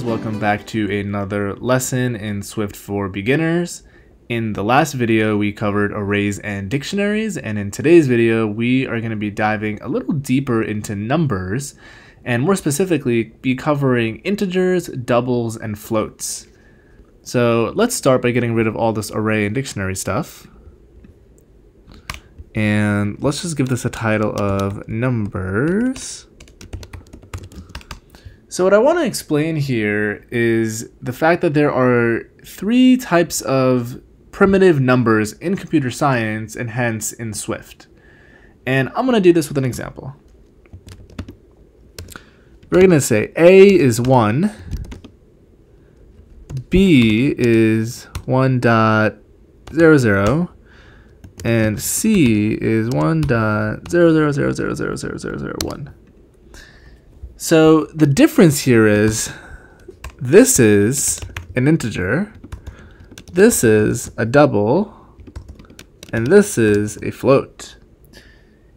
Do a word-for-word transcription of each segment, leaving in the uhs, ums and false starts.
guys, welcome back to another lesson in Swift for beginners. In the last video we covered arrays and dictionaries, and in today's video we are going to be diving a little deeper into numbers, and more specifically be covering integers, doubles, and floats. So let's start by getting rid of all this array and dictionary stuff, and let's just give this a title of numbers. So what I want to explain here is the fact that there are three types of primitive numbers in computer science and hence in Swift. And I'm going to do this with an example. We're going to say A is one, B is one point zero zero, and C is one point zero zero zero zero zero zero zero zero one. So the difference here is this is an integer, this is a double, and this is a float.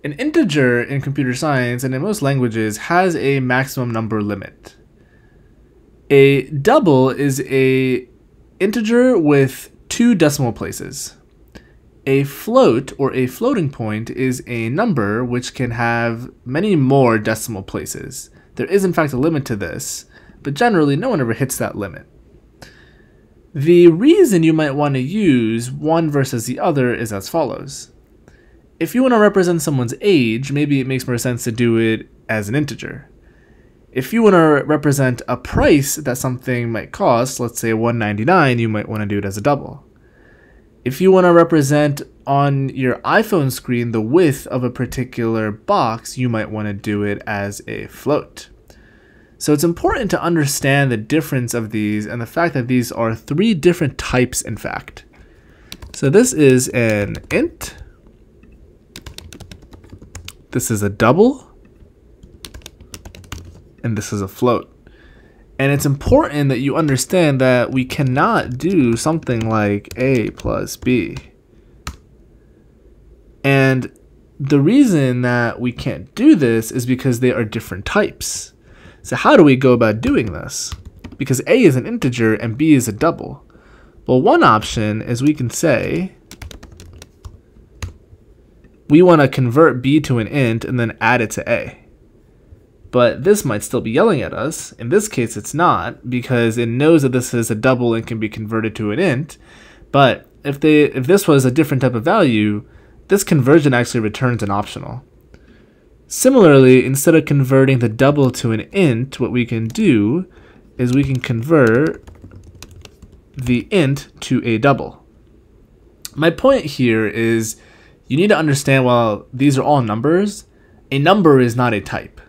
An integer in computer science and in most languages has a maximum number limit. A double is an integer with two decimal places. A float or a floating point is a number which can have many more decimal places. There is in fact a limit to this, but generally no one ever hits that limit. The reason you might want to use one versus the other is as follows. If you want to represent someone's age, maybe it makes more sense to do it as an integer. If you want to represent a price that something might cost, let's say one dollar and ninety-nine cents, you might want to do it as a double. If you want to represent on your iPhone screen the width of a particular box, you might want to do it as a float. So it's important to understand the difference of these and the fact that these are three different types in fact. So this is an int, this is a double, and this is a float. And it's important that you understand that we cannot do something like A plus B. And the reason that we can't do this is because they are different types. So how do we go about doing this? Because A is an integer and B is a double. Well, one option is we can say we want to convert B to an int and then add it to A. But this might still be yelling at us. In this case, it's not, because it knows that this is a double and can be converted to an int. But if they if this was a different type of value, this conversion actually returns an optional. Similarly, instead of converting the double to an int, what we can do is we can convert the int to a double. My point here is you need to understand, while these are all numbers, a number is not a type.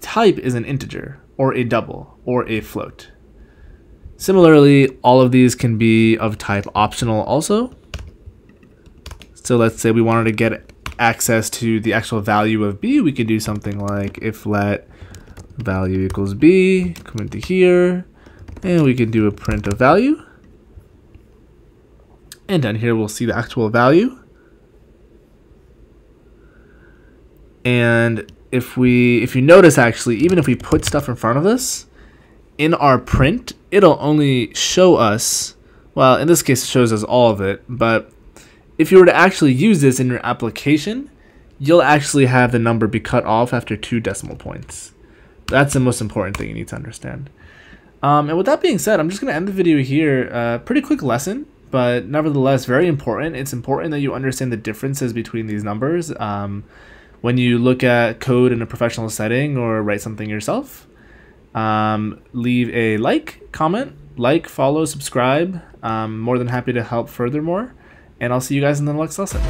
Type is an integer or a double or a float. Similarly, all of these can be of type optional also. So let's say we wanted to get access to the actual value of B, we could do something like if let value equals B, come into here, and we can do a print of value. And down here we'll see the actual value. And If we, if you notice actually, even if we put stuff in front of this, in our print, it'll only show us, well, in this case it shows us all of it, but if you were to actually use this in your application, you'll actually have the number be cut off after two decimal points. That's the most important thing you need to understand. Um, and with that being said, I'm just going to end the video here. Uh, pretty quick lesson, but nevertheless very important. It's important that you understand the differences between these numbers. Um, When you look at code in a professional setting or write something yourself, um, leave a like, comment, like, follow, subscribe. I'm more than happy to help furthermore. And I'll see you guys in the next lesson.